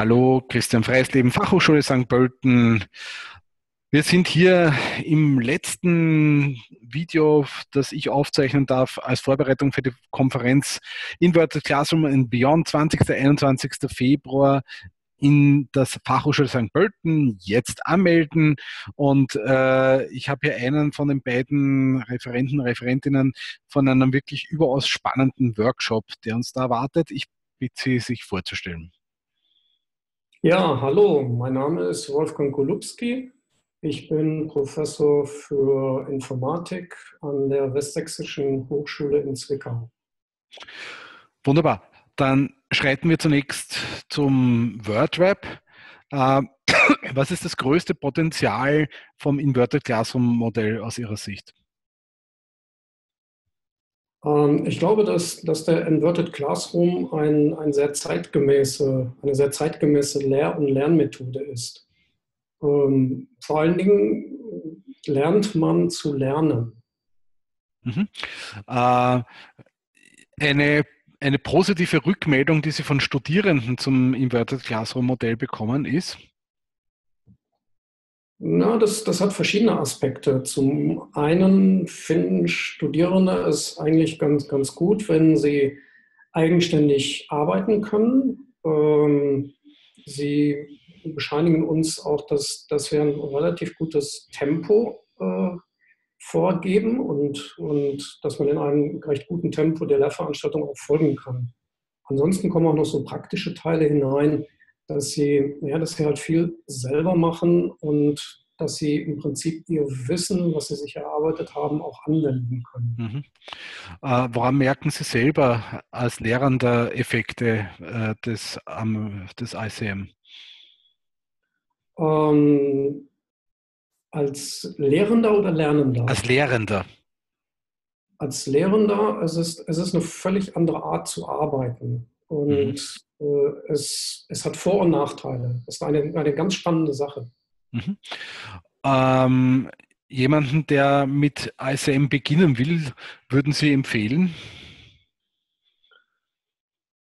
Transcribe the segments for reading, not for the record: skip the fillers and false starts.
Hallo, Christian Freisleben, Fachhochschule St. Pölten. Wir sind hier im letzten Video, das ich aufzeichnen darf, als Vorbereitung für die Konferenz Inverted Classroom and Beyond, 20. und 21. Februar in das Fachhochschule St. Pölten. Jetzt anmelden. Und ich habe hier einen von den beiden Referenten, Referentinnen von einem wirklich überaus spannenden Workshop, der uns da erwartet. Ich bitte Sie, sich vorzustellen. Ja, hallo, mein Name ist Wolfgang Golubski. Ich bin Professor für Informatik an der Westsächsischen Hochschule in Zwickau. Wunderbar. Dann schreiten wir zunächst zum WordWrap. Was ist das größte Potenzial vom Inverted Classroom Modell aus Ihrer Sicht? Ich glaube, dass der Inverted Classroom eine sehr zeitgemäße Lehr- und Lernmethode ist. Vor allen Dingen lernt man zu lernen. Mhm. Eine positive Rückmeldung, die Sie von Studierenden zum Inverted Classroom Modell bekommen, ist? Na, das hat verschiedene Aspekte. Zum einen finden Studierende es eigentlich ganz gut, wenn sie eigenständig arbeiten können. Sie bescheinigen uns auch, dass wir ein relativ gutes Tempo vorgeben und dass man in einem recht guten Tempo der Lehrveranstaltung auch folgen kann. Ansonsten kommen auch noch so praktische Teile hinein, dass sie halt viel selber machen und dass sie im Prinzip ihr Wissen, was sie sich erarbeitet haben, auch anwenden können. Mhm. Woran merken Sie selber als Lehrender Effekte des ICM? Als Lehrender oder Lernender? Als Lehrender. Als Lehrender, es ist eine völlig andere Art zu arbeiten. Und es hat Vor- und Nachteile. Es ist eine ganz spannende Sache. Mhm. Jemanden, der mit ICM beginnen will, würden Sie empfehlen?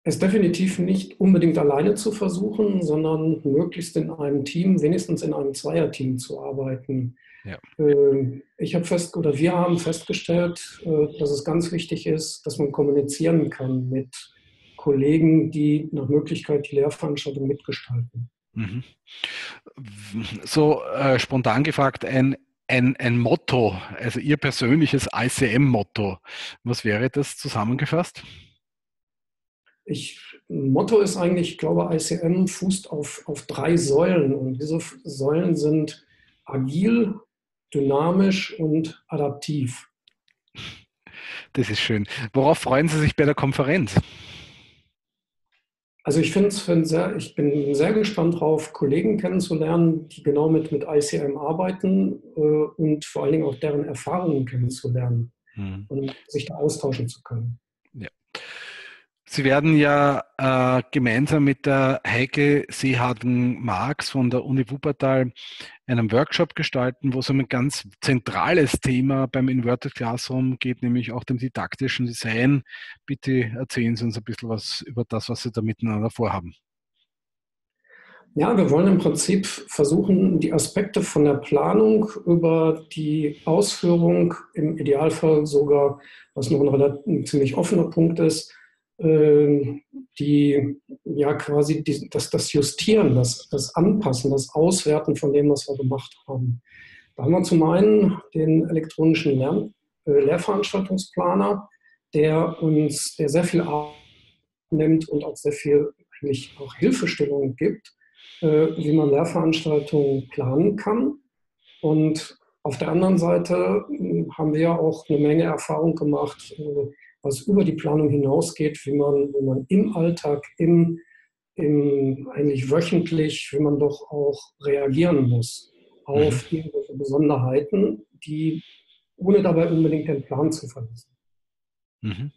Es definitiv nicht unbedingt alleine zu versuchen, sondern möglichst in einem Team, wenigstens in einem Zweierteam zu arbeiten. Ja. Wir haben festgestellt, dass es ganz wichtig ist, dass man kommunizieren kann mit Kollegen, die nach Möglichkeit die Lehrveranstaltung mitgestalten. Mhm. So spontan gefragt, ein Motto, also Ihr persönliches ICM-Motto, was wäre das zusammengefasst? Motto ist eigentlich, ich glaube, ICM fußt auf drei Säulen. Und diese Säulen sind agil, dynamisch und adaptiv. Das ist schön. Worauf freuen Sie sich bei der Konferenz? Also ich bin sehr gespannt drauf, Kollegen kennenzulernen, die genau mit ICM arbeiten und vor allen Dingen auch deren Erfahrungen kennenzulernen und sich da austauschen zu können. Ja. Sie werden ja gemeinsam mit der Heike Seehagen-Marx von der Uni Wuppertal einen Workshop gestalten, wo es um ein ganz zentrales Thema beim Inverted Classroom geht, nämlich auch dem didaktischen Design. Bitte erzählen Sie uns ein bisschen was über das, was Sie da miteinander vorhaben. Ja, wir wollen im Prinzip versuchen, die Aspekte von der Planung über die Ausführung, im Idealfall sogar, was noch ein ziemlich offener Punkt ist, das Justieren, das Anpassen, das Auswerten von dem, was wir gemacht haben. Da haben wir zum einen den elektronischen Lehrveranstaltungsplaner, der sehr viel Arbeit nimmt und auch sehr viel eigentlich auch Hilfestellung gibt, wie man Lehrveranstaltungen planen kann. Und auf der anderen Seite haben wir auch eine Menge Erfahrung gemacht, was über die Planung hinausgeht, wie man im Alltag, eigentlich wöchentlich, wie man doch auch reagieren muss auf irgendwelche Besonderheiten, die ohne dabei unbedingt den Plan zu verlassen. Mhm,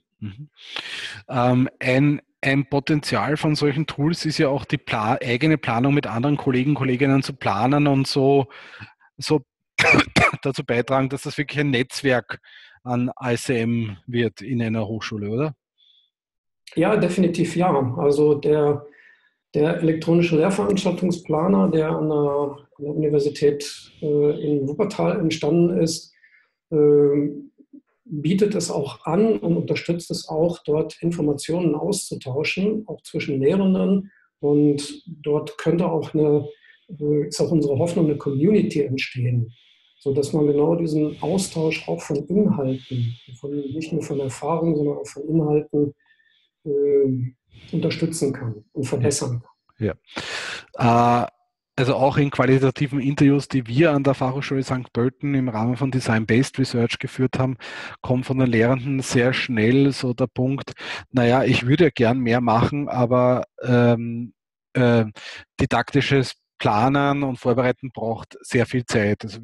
ein Potenzial von solchen Tools ist ja auch die eigene Planung mit anderen Kollegen, Kolleginnen zu planen und so dazu beitragen, dass das wirklich ein Netzwerk an ICM wird in einer Hochschule, oder? Ja, definitiv ja. Also der Der elektronische Lehrveranstaltungsplaner, der an der Universität in Wuppertal entstanden ist, bietet es auch an und unterstützt es auch, dort Informationen auszutauschen, auch zwischen Lehrenden. Und dort könnte auch ist auch unsere Hoffnung, eine Community entstehen, sodass man genau diesen Austausch auch von Inhalten, nicht nur von Erfahrungen, sondern auch von Inhalten unterstützen kann und verbessern kann. Ja. Also auch in qualitativen Interviews, die wir an der Fachhochschule St. Pölten im Rahmen von Design-Based Research geführt haben, kommt von den Lehrenden sehr schnell so der Punkt, naja, ich würde gern mehr machen, aber didaktisches Planen und Vorbereiten braucht sehr viel Zeit. Also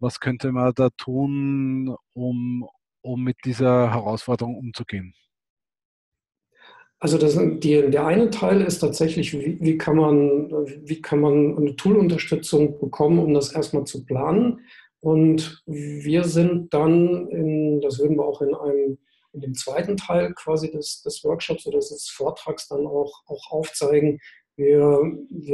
was könnte man da tun, um mit dieser Herausforderung umzugehen? Also der eine Teil ist tatsächlich, wie kann man eine Toolunterstützung bekommen, um das erstmal zu planen. Und wir sind dann, das würden wir auch in dem zweiten Teil quasi des Workshops oder des Vortrags dann auch aufzeigen. Wir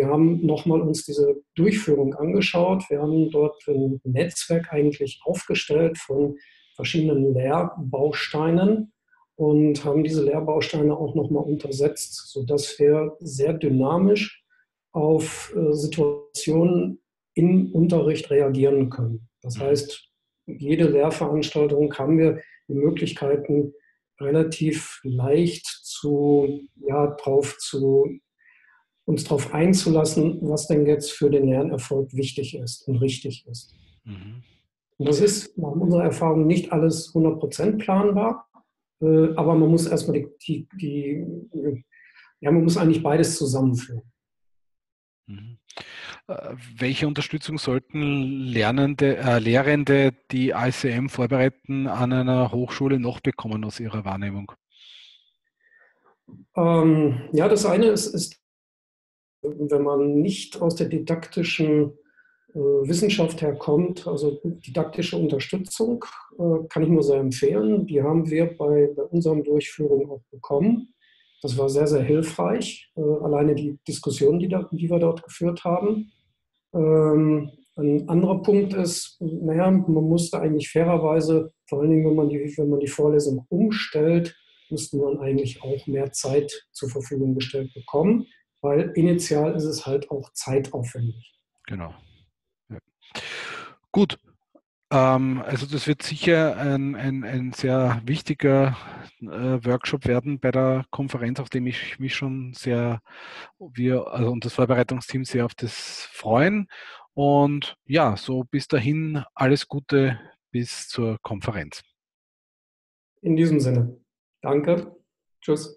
haben nochmal uns diese Durchführung angeschaut. Wir haben dort ein Netzwerk eigentlich aufgestellt von verschiedenen Lehrbausteinen und haben diese Lehrbausteine auch nochmal untersetzt, sodass wir sehr dynamisch auf Situationen im Unterricht reagieren können. Das heißt, jede Lehrveranstaltung haben wir die Möglichkeiten, relativ leicht uns darauf einzulassen, was denn jetzt für den Lernerfolg wichtig ist und richtig ist. Mhm. Und das ist nach unserer Erfahrung nicht alles 100% planbar, aber man muss erstmal man muss eigentlich beides zusammenführen. Mhm. Welche Unterstützung sollten Lehrende, die ICM vorbereiten, an einer Hochschule noch bekommen aus Ihrer Wahrnehmung? Ja, das eine ist, wenn man nicht aus der didaktischen Wissenschaft herkommt, also didaktische Unterstützung, kann ich nur sehr empfehlen. Die haben wir bei unseren Durchführungen auch bekommen. Das war sehr, sehr hilfreich. Alleine die Diskussion, die wir dort geführt haben. Ein anderer Punkt ist, man musste eigentlich fairerweise, vor allen Dingen, wenn man die Vorlesung umstellt, musste man eigentlich auch mehr Zeit zur Verfügung gestellt bekommen, weil initial ist es halt auch zeitaufwendig. Genau. Ja. Gut. Also das wird sicher ein sehr wichtiger Workshop werden bei der Konferenz, auf dem ich mich schon und das Vorbereitungsteam sehr auf das freuen. Und ja, so bis dahin alles Gute bis zur Konferenz. In diesem Sinne. Danke. Tschüss.